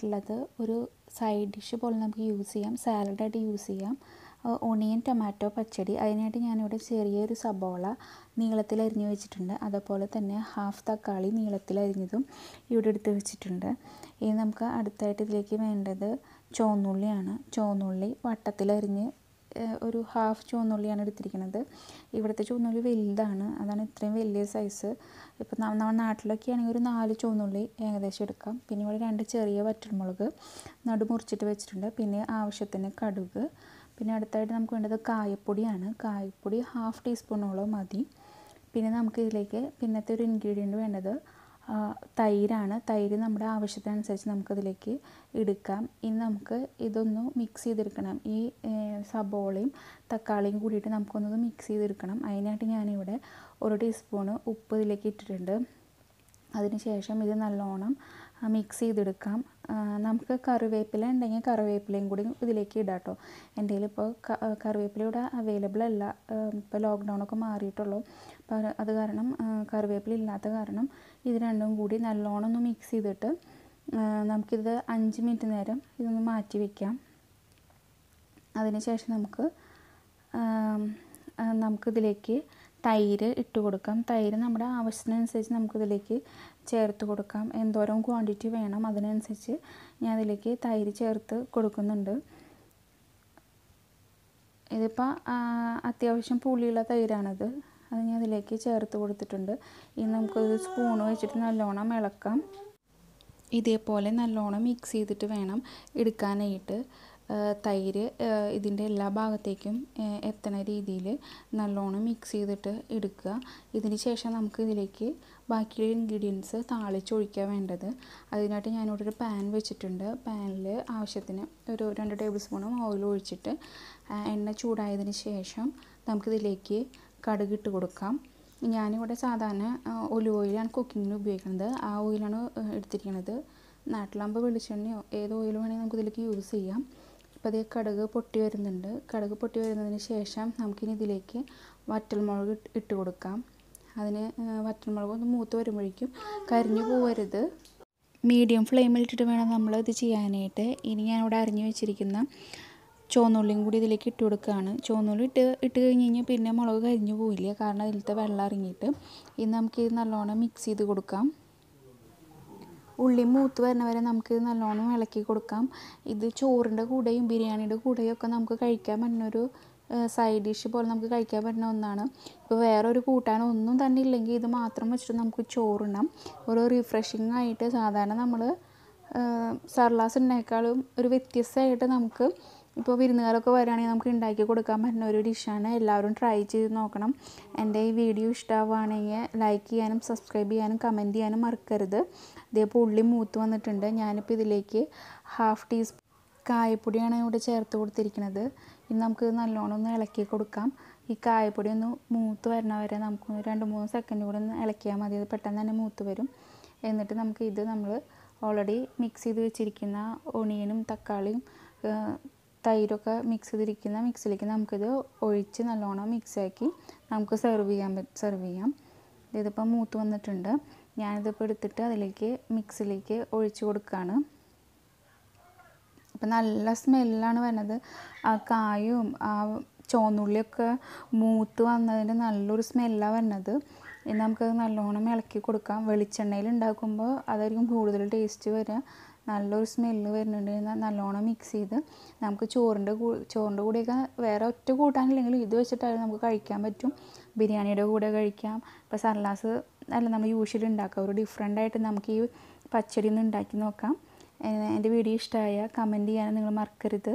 ആയിട്ടുള്ളത് ഒരു side dish പോലെ നമുക്ക് യൂസ് ചെയ്യാം സാലഡ് ആയിട്ട് യൂസ് ചെയ്യാം ഓണിയൻ ടൊമാറ്റോ പച്ചടി അതിനായിട്ട് ഞാൻ ഇവിടെ ചെറിയൊരു സബോള നീളത്തിൽ അരിഞ്ഞു വെച്ചിട്ടുണ്ട് അതുപോലെ തന്നെ ഹാഫ് തക്കാളി നീളത്തിൽ അരിഞ്ഞതും ഇവിടെ എടുത്ത് വെച്ചിട്ടുണ്ട് ഇനി നമുക്ക് അടുത്തായിട്ട് ഇതിലേക്ക് വേണ്ടത് ചുവന്നുള്ളിയാണ് ചുവന്നുള്ളി വട്ടത്തിൽ അരിഞ്ഞ് ഒരു ഹാഫ് ചുവന്നുള്ളിയാണ് എടുത്തിരിക്കുന്നത് ഇവിടുത്തെ ചുവന്നുള്ളി വലുതാണ് അതാണ് ഇത്രയും വലിയ സൈസ് ഇപ്പോൾ നമ്മുടെ നാട്ടിലൊക്കെ ആണെങ്കിൽ ഒരു 4 ചുവന്നുള്ളി ഏകദേശം എടുക്കാം പിന്നെ ഇവിടെ 2 ചെറിയ വറ്റൽമുളക് നടുമുറിച്ചിട്ട് വെച്ചിട്ടുണ്ട് പിന്നെ ആവശ്യത്തിന് കടുക് പിന്നെ അടുത്തായിട്ട് നമുക്ക് വേണ്ടത് കായപ്പൊടിയാണ് കായപ്പൊടി ഹാഫ് ടീസ്പൂണോളം മതി പിന്നെ നമുക്ക് ഇതിലേക്ക് പിന്നത്തെ ഒരു ഇൻഗ്രീഡിയൻറ്റ് വേണ്ടത് തൈരാണ് തൈര് നമ്മുടെ ആവശ്യത്തിനനുസരിച്ച് നമുക്കതിലേക്ക് എടുക്കാം ഇനി നമുക്ക് ഇതൊന്ന് മിക്സ് ചെയ്തെടുക്കണം ഈ സബോളയും തക്കാളിയും കൂടിയിട്ട് നമുക്കൊന്നത് മിക്സ് ചെയ്തെടുക്കണം അതിനായിട്ട് ഞാനിവിടെ 1 ടീസ്പൂണ് ഉപ്പ് ഇതിലേക്ക് ഇട്ടിട്ടുണ്ട് അതിനുശേഷം ഇത് നല്ലോണം മിക്സ് ചെയ്തെടുക്കാം നമുക്ക് കറിവേപ്പില ഉണ്ടെങ്കിൽ കറിവേപ്പിലയും കൂടി ഇതിലേക്ക് ഇടാം കേട്ടോ എൻ്റെ കയ്യിലിപ്പോൾ കറിവേപ്പില ഇവിടെ അവൈലബിൾ അല്ല ഇപ്പോൾ ലോക്ക്ഡൗണൊക്കെ മാറിയിട്ടുള്ളൂ അപ്പോൾ അത് കാരണം കറിവേപ്പില ഇല്ലാത്ത കാരണം ഇത് രണ്ടും കൂടി നല്ലോണം ഒന്ന് മിക്സ് ചെയ്തിട്ട് നമുക്കിത് 5 മിനിറ്റ് നേരം ഇതൊന്ന് മാറ്റി വയ്ക്കാം അതിനുശേഷം നമുക്കിതിലേക്ക് തൈര് ഇട്ട് കൊടുക്കാം തൈര് നമ്മുടെ ആവശ്യത്തിനനുസരിച്ച് നമുക്കിതിലേക്ക് ചേർത്ത് കൊടുക്കാം എന്തോരം ക്വാണ്ടിറ്റി വേണം അതിനനുസരിച്ച് ഞാൻ ഇതിലേക്ക് തൈര് ചേർത്ത് കൊടുക്കുന്നുണ്ട് ഇതിപ്പോൾ അത്യാവശ്യം പുളിയുള്ള തൈരാണിത് അത് ഞാൻ ഇതിലേക്ക് ചേർത്ത് കൊടുത്തിട്ടുണ്ട് ഇനി നമുക്കൊരു സ്പൂൺ വെച്ചിട്ട് നല്ലോണം ഇളക്കാം ഇതേപോലെ നല്ലോണം മിക്സ് ചെയ്തിട്ട് വേണം എടുക്കാനായിട്ട് തൈര് ഇതിൻ്റെ എല്ലാ ഭാഗത്തേക്കും എത്തണ രീതിയിൽ നല്ലോണം മിക്സ് ചെയ്തിട്ട് എടുക്കുക ഇതിന് ശേഷം നമുക്ക് ഇതിലേക്ക് ബാക്കിയുള്ള ഇൻഗ്രീഡിയൻസ് താളിച്ചൊഴിക്കാൻ വേണ്ടത് അതിനായിട്ട് ഞാനിവിടെ ഒരു പാൻ വെച്ചിട്ടുണ്ട് പാനിൽ ആവശ്യത്തിന് ഒരു 2 ടേബിൾ സ്പൂണും ഓയിൽ ഒഴിച്ചിട്ട് എണ്ണ ചൂടായതിന് ശേഷം നമുക്കിതിലേക്ക് കടുകിട്ട് കൊടുക്കാം ഞാനിവിടെ സാധാരണ ഒലിവ് ഓയിലാണ് കുക്കിങ്ങിന് ഉപയോഗിക്കുന്നത് ആ ഓയിലാണ് എടുത്തിരിക്കുന്നത് നാട്ടിലാകുമ്പോൾ വെളിച്ചെണ്ണയോ ഏത് ഓയിൽ വേണമെങ്കിൽ നമുക്കിതിലേക്ക് യൂസ് ചെയ്യാം ഇപ്പോൾ അതേ കടുക് പൊട്ടി വരുന്നുണ്ട് കടുക് പൊട്ടി വരുന്നതിന് ശേഷം നമുക്കിനി ഇതിലേക്ക് വറ്റൽമുളക് ഇട്ട് കൊടുക്കാം അതിന് വറ്റൽമുളക് ഒന്ന് മൂത്ത് വരുമ്പോഴേക്കും കരിഞ്ഞു പോകരുത് മീഡിയം ഫ്ലെയിമിലിട്ടിട്ട് വേണം നമ്മൾ ഇത് ചെയ്യാനായിട്ട് ഇനി ഞാനിവിടെ അരിഞ്ഞു വെച്ചിരിക്കുന്ന ചുവന്നുള്ളിയും കൂടി ഇതിലേക്ക് ഇട്ട് കൊടുക്കുകയാണ് ചുവന്നുള്ളി ഇട്ട് കഴിഞ്ഞ് കഴിഞ്ഞാൽ പിന്നെ മുളക് കരിഞ്ഞു പോവില്ല കാരണം ഇതിലത്തെ വെള്ളം ഇറങ്ങിയിട്ട് ഇനി നമുക്കിത് നല്ലോണം മിക്സ് ചെയ്ത് കൊടുക്കാം ഉള്ളി മൂത്ത് വരുന്ന വരെ നമുക്ക് നല്ലോണം ഇളക്കി കൊടുക്കാം ഇത് ചോറിൻ്റെ കൂടെയും ബിരിയാണിയുടെ കൂടെയും ഒക്കെ നമുക്ക് കഴിക്കാൻ പറ്റുന്നൊരു സൈഡ് ഡിഷ് പോലെ നമുക്ക് കഴിക്കാൻ പറ്റുന്ന ഒന്നാണ് ഇപ്പോൾ വേറൊരു കൂട്ടാനൊന്നും തന്നെ ഇല്ലെങ്കിൽ ഇത് മാത്രം വെച്ചിട്ട് നമുക്ക് ചോറുണ്ണാം ഒരു റിഫ്രഷിംഗ് ആയിട്ട് സാധാരണ നമ്മൾ സർലാസ് ഉണ്ടായേക്കാളും ഒരു വ്യത്യസ്തമായിട്ട് നമുക്ക് ഇപ്പോൾ വിരുന്നുകാരൊക്കെ വരികയാണെങ്കിൽ നമുക്ക് ഉണ്ടാക്കി കൊടുക്കാൻ പറ്റുന്ന ഒരു ഡിഷാണ് എല്ലാവരും ട്രൈ ചെയ്ത് നോക്കണം എൻ്റെ ഈ വീഡിയോ ഇഷ്ടമാവുകയാണെങ്കിൽ ലൈക്ക് ചെയ്യാനും സബ്സ്ക്രൈബ് ചെയ്യാനും കമൻറ്റ് ചെയ്യാനും മറക്കരുത് ഇതേപോലെ ഉള്ളി മൂത്ത് വന്നിട്ടുണ്ട് ഞാനിപ്പോൾ ഇതിലേക്ക് ഹാഫ് ടീസ്പൂൺ കായപ്പൊടിയാണ് ഇവിടെ ചേർത്ത് കൊടുത്തിരിക്കുന്നത് ഇനി നമുക്ക് നല്ലോണം ഒന്ന് ഇളക്കി കൊടുക്കാം ഈ കായപ്പൊടി ഒന്ന് മൂത്ത് വരണ വരെ നമുക്കൊന്ന് 2-3 സെക്കൻഡ് കൂടെ ഒന്ന് ഇളക്കിയാൽ മതി അത് പെട്ടെന്ന് തന്നെ മൂത്ത് വരും എന്നിട്ട് നമുക്ക് ഇത് നമ്മൾ ഓൾറെഡി മിക്സ് ചെയ്ത് വെച്ചിരിക്കുന്ന ഓണിയനും തക്കാളിയും തൈരൊക്കെ മിക്സ് ചെയ്തിരിക്കുന്ന മിക്സിലേക്ക് നമുക്കിത് ഒഴിച്ച് നല്ലോണം മിക്സാക്കി നമുക്ക് സെർവ് ചെയ്യാം ഇതിപ്പോൾ മൂത്ത് വന്നിട്ടുണ്ട് ഞാനിതിപ്പോൾ എടുത്തിട്ട് അതിലേക്ക് മിക്സിലേക്ക് ഒഴിച്ച് കൊടുക്കുകയാണ് അപ്പം നല്ല സ്മെല്ലാണ് വരുന്നത് ആ കായും ആ ചുവന്നുള്ളിയൊക്കെ മൂത്ത് വന്നതിൻ്റെ നല്ലൊരു സ്മെല്ലാണ് വരുന്നത് ഇനി നമുക്കത് നല്ലോണം ഇളക്കി കൊടുക്കാം വെളിച്ചെണ്ണയിൽ ഉണ്ടാക്കുമ്പോൾ അതായിരിക്കും കൂടുതൽ ടേസ്റ്റ് വരിക നല്ലൊരു സ്മെല്ല് വരുന്നുണ്ട് നല്ലോണം മിക്സ് ചെയ്ത് നമുക്ക് ചോറിൻ്റെ കൂടെയൊക്കെ വേറെ ഒറ്റ കൂട്ടാനില്ലെങ്കിലും ഇത് വെച്ചിട്ടായാലും നമുക്ക് കഴിക്കാൻ പറ്റും ബിരിയാണിയുടെ കൂടെ കഴിക്കാം ഇപ്പോൾ സർലാസ് അല്ല നമ്മൾ യൂഷ്വലി ഉണ്ടാക്കുക ഒരു ഡിഫറെൻ്റായിട്ട് നമുക്ക് ഈ പച്ചടി ഒന്ന് ഉണ്ടാക്കി നോക്കാം എൻ്റെ വീഡിയോ ഇഷ്ടമായ കമൻറ്റ് ചെയ്യാനും നിങ്ങൾ മറക്കരുത്